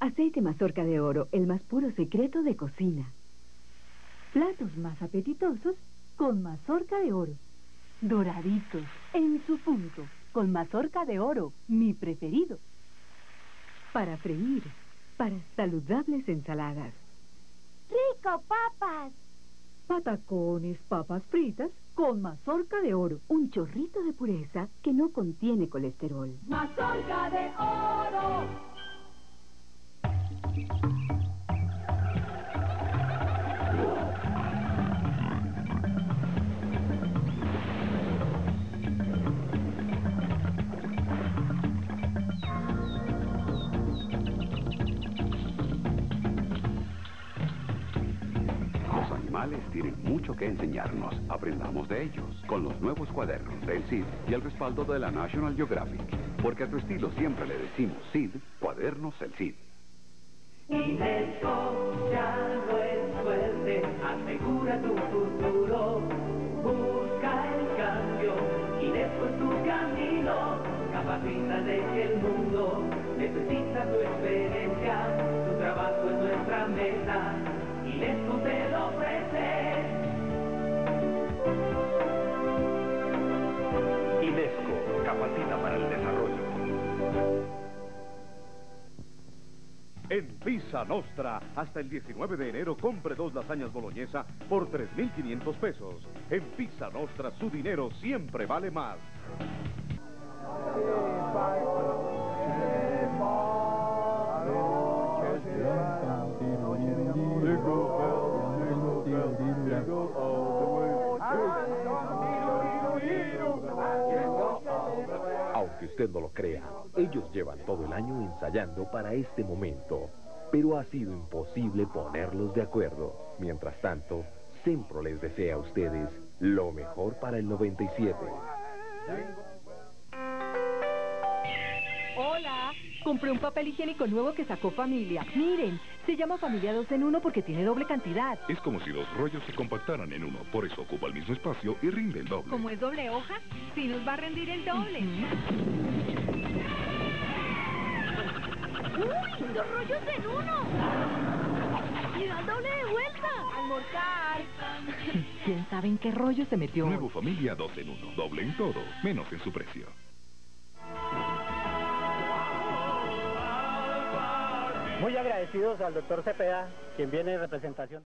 Aceite Mazorca de Oro, el más puro secreto de cocina. Platos más apetitosos con Mazorca de Oro. Doraditos, en su punto, con Mazorca de Oro, mi preferido. Para freír, para saludables ensaladas. ¡Rico, papas! Patacones, papas fritas, con Mazorca de Oro. Un chorrito de pureza que no contiene colesterol. ¡Mazorca de Oro! Tienen mucho que enseñarnos. Aprendamos de ellos con los nuevos cuadernos del CID y el respaldo de la National Geographic. Porque a tu estilo siempre le decimos CID, Cuadernos El Cid. Y eso ya no es suerte, asegura tu futuro. Busca el cambio y después tu camino. Capacita de que el mundo necesita tu experiencia. Tu trabajo es nuestra meta y tú te lo ofreces. IDESCO capacita para el desarrollo. En Pizza Nostra, hasta el 19 de enero compre 2 lasañas boloñesa por 3.500 pesos. En Pizza Nostra su dinero siempre vale más. Aunque usted no lo crea, ellos llevan todo el año ensayando para este momento, pero ha sido imposible ponerlos de acuerdo. Mientras tanto, Sempro les desea a ustedes lo mejor para el 97. Hola, compré un papel higiénico nuevo que sacó Familia. Miren, se llama Familia 2 en 1 porque tiene doble cantidad. Es como si 2 rollos se compactaran en uno, por eso ocupa el mismo espacio y rinde el doble. Como es doble hoja, sí nos va a rendir el doble. ¡Uy, 2 rollos en 1! ¡Y da el doble de vuelta! ¡Almorzar! ¿Quién sabe en qué rollo se metió? Nuevo Familia 2 en 1, doble en todo, menos en su precio. Muy agradecidos al doctor Cepeda, quien viene en representación.